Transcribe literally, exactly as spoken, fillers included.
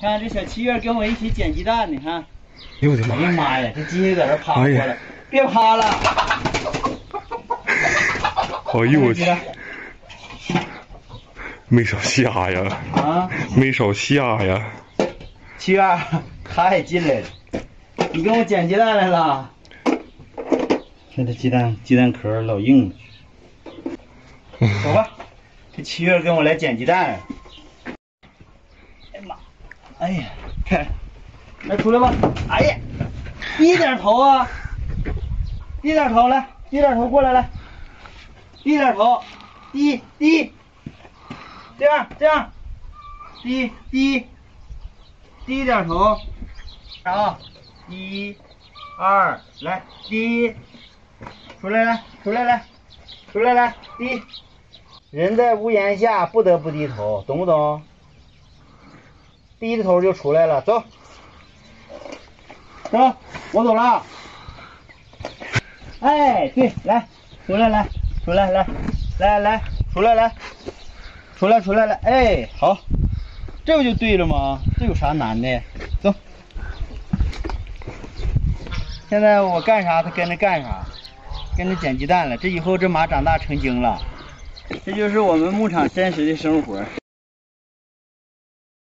看这小七月跟我一起捡鸡蛋呢，哈！哎呦我的妈呀！哎呀妈呀，这鸡在这趴过来，哎、别趴了！哎呦我去！没少下呀！啊！没少下呀！七月，他也进来了，你跟我捡鸡蛋来了？看这鸡蛋，鸡蛋壳老硬了。走吧，这七月跟我来捡鸡蛋。 哎呀，看，来出来吧！哎呀，低点头啊，低点头来，低点头过来来，低点头，低低，这样这样，低低，低点头，啊，一，二，来低，出来来，出来来，出来来，低，人在屋檐下不得不低头，懂不懂？ 低着头就出来了，走，走，我走了。哎，对，来，出来，来，出来，来，来来，出来，来，出来，出来，来，哎，好，这不就对了吗？这有啥难的？走。现在我干啥，他跟着干啥，跟着捡鸡蛋了。这以后这马长大成精了，这就是我们牧场真实的生活。